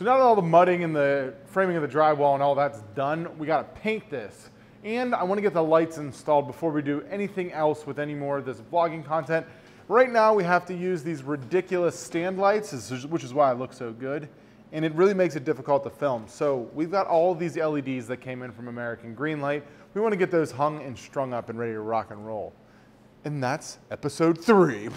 So now that all the mudding and the framing of the drywall and all that's done, we gotta paint this. And I wanna get the lights installed before we do anything else with any more of this vlogging content. Right now we have to use these ridiculous stand lights, which is why I look so good. And it really makes it difficult to film. So we've got all these LEDs that came in from American Greenlight. We wanna get those hung and strung up and ready to rock and roll. And that's episode 3.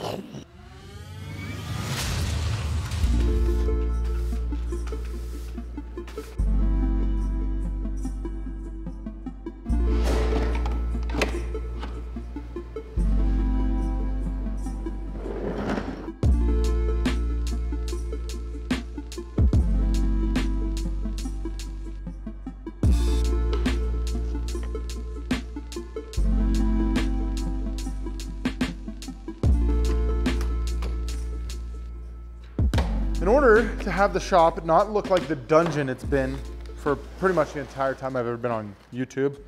In order to have the shop not look like the dungeon it's been for pretty much the entire time I've ever been on YouTube,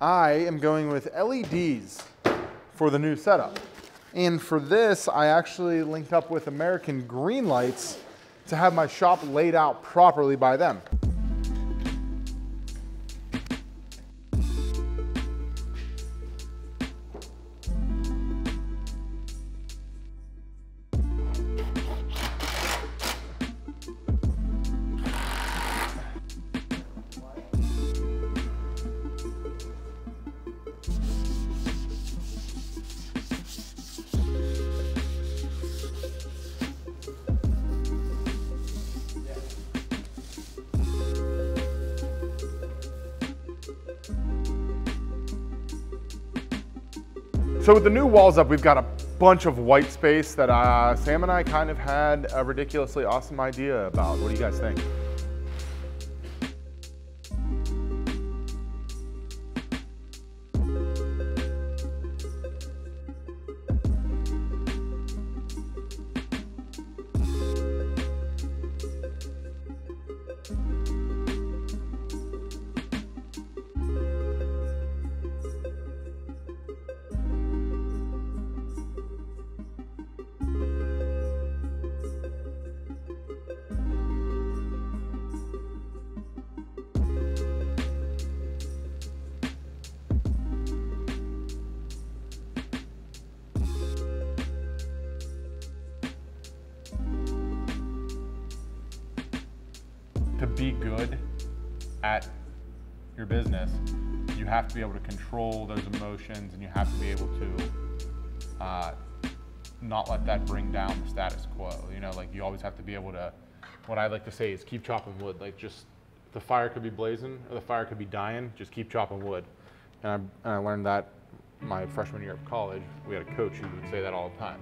I am going with LEDs for the new setup. And for this, I actually linked up with American Greenlights to have my shop laid out properly by them. So with the new walls up, we've got a bunch of white space that Sam and I kind of had a ridiculously awesome idea about. What do you guys think? To be good at your business, you have to be able to control those emotions, and you have to be able to not let that bring down the status quo. You know, like, you always have to be able to, what I like to say is keep chopping wood. Like, just, the fire could be blazing or the fire could be dying, just keep chopping wood. And I learned that my freshman year of college. We had a coach who would say that all the time.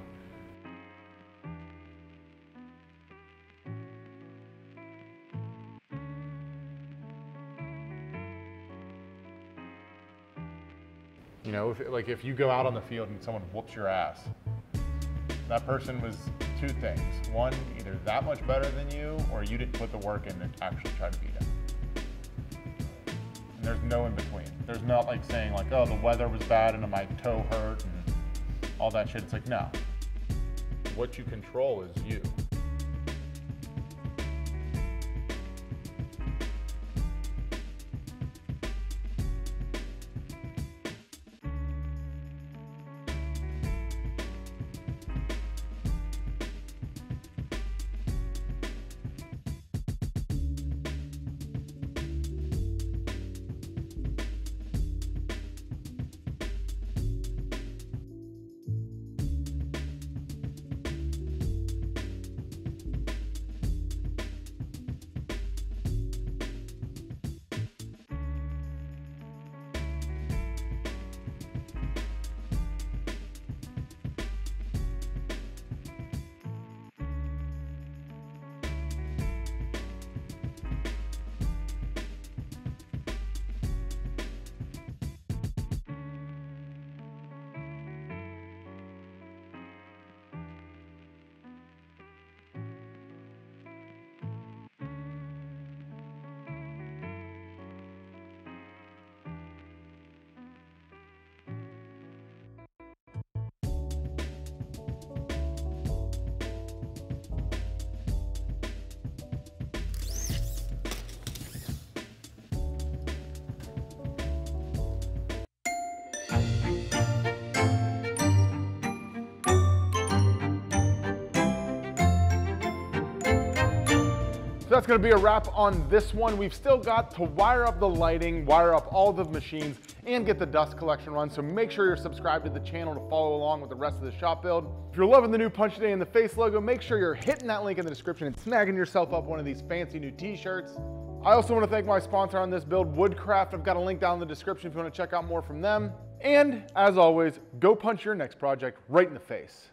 You know, if you go out on the field and someone whoops your ass, that person was two things. One, either that much better than you, or you didn't put the work in to actually try to beat them. And there's no in between. There's not like saying like, oh, the weather was bad and my toe hurt and all that shit. It's like, no. What you control is you. that's gonna be a wrap on this one. We've still got to wire up the lighting, wire up all the machines, and get the dust collection run. So make sure you're subscribed to the channel to follow along with the rest of the shop build. If you're loving the new Punch Day in the Face logo, make sure you're hitting that link in the description and snagging yourself up one of these fancy new t-shirts. I also want to thank my sponsor on this build, Woodcraft. I've got a link down in the description if you want to check out more from them. And as always, go punch your next project right in the face.